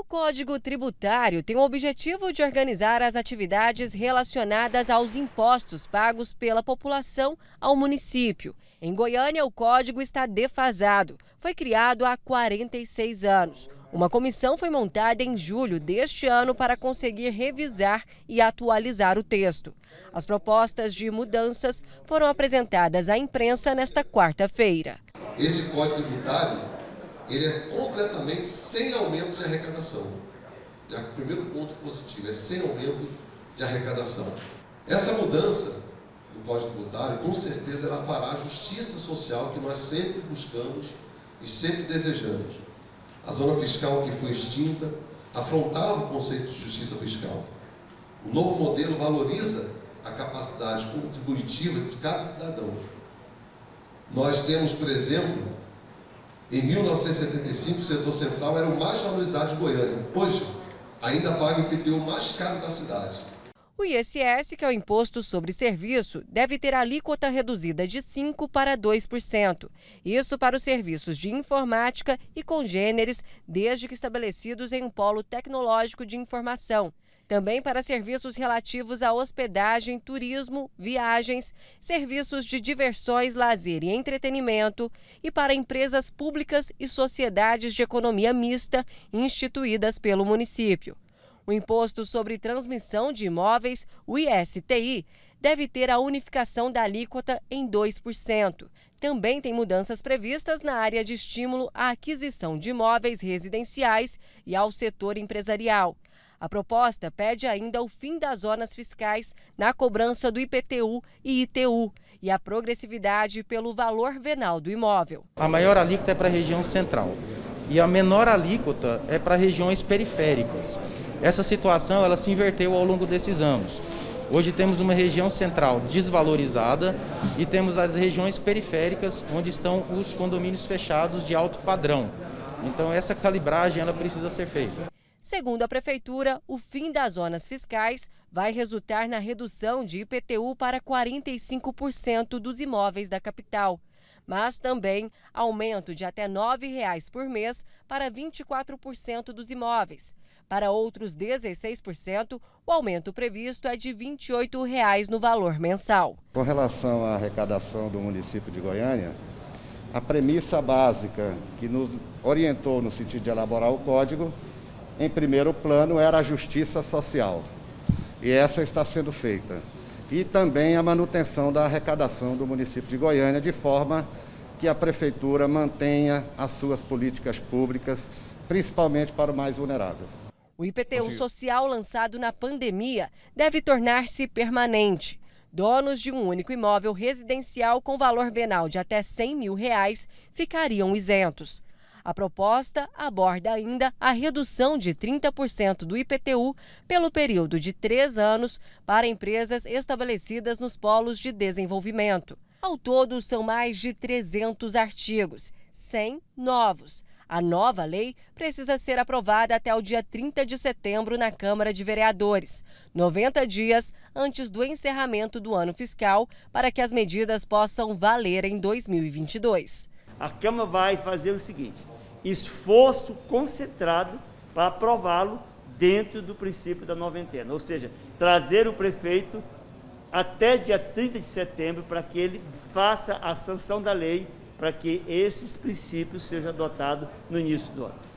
O Código Tributário tem o objetivo de organizar as atividades relacionadas aos impostos pagos pela população ao município. Em Goiânia, o código está defasado. Foi criado há 46 anos. Uma comissão foi montada em julho deste ano para conseguir revisar e atualizar o texto. As propostas de mudanças foram apresentadas à imprensa nesta quarta-feira. Esse Código Tributário, ele é completamente sem aumento de arrecadação. O primeiro ponto positivo é sem aumento de arrecadação. Essa mudança do Código Tributário, com certeza, ela fará a justiça social que nós sempre buscamos e sempre desejamos. A zona fiscal que foi extinta afrontava o conceito de justiça fiscal. O novo modelo valoriza a capacidade contributiva de cada cidadão. Nós temos, por exemplo, em 1975, o setor central era o mais valorizado de Goiânia. Hoje, ainda paga o IPTU mais caro da cidade. O ISS, que é o Imposto sobre Serviço, deve ter a alíquota reduzida de 5% para 2%. Isso para os serviços de informática e congêneres, desde que estabelecidos em um polo tecnológico de informação. Também para serviços relativos à hospedagem, turismo, viagens, serviços de diversões, lazer e entretenimento, e para empresas públicas e sociedades de economia mista instituídas pelo município. O Imposto sobre Transmissão de Imóveis, o ISTI, deve ter a unificação da alíquota em 2%. Também tem mudanças previstas na área de estímulo à aquisição de imóveis residenciais e ao setor empresarial. A proposta pede ainda o fim das zonas fiscais na cobrança do IPTU e ITU e a progressividade pelo valor venal do imóvel. A maior alíquota é para a região central e a menor alíquota é para regiões periféricas. Essa situação ela se inverteu ao longo desses anos. Hoje temos uma região central desvalorizada e temos as regiões periféricas onde estão os condomínios fechados de alto padrão. Então essa calibragem ela precisa ser feita. Segundo a Prefeitura, o fim das zonas fiscais vai resultar na redução de IPTU para 45% dos imóveis da capital, mas também aumento de até R$ 9,00 por mês para 24% dos imóveis. Para outros 16%, o aumento previsto é de R$ 28,00 no valor mensal. Com relação à arrecadação do município de Goiânia, a premissa básica que nos orientou no sentido de elaborar o código, em primeiro plano, era a justiça social. E essa está sendo feita. E também a manutenção da arrecadação do município de Goiânia, de forma que a prefeitura mantenha as suas políticas públicas, principalmente para o mais vulnerável. O IPTU social lançado na pandemia deve tornar-se permanente. Donos de um único imóvel residencial com valor venal de até R$ 100 mil reais ficariam isentos. A proposta aborda ainda a redução de 30% do IPTU pelo período de 3 anos para empresas estabelecidas nos polos de desenvolvimento. Ao todo, são mais de 300 artigos, 100 novos. A nova lei precisa ser aprovada até o dia 30 de setembro na Câmara de Vereadores, 90 dias antes do encerramento do ano fiscal, para que as medidas possam valer em 2022. A Câmara vai fazer o seguinte: esforço concentrado para aprová-lo dentro do princípio da noventena, ou seja, trazer o prefeito até dia 30 de setembro para que ele faça a sanção da lei, para que esses princípios sejam adotados no início do ano.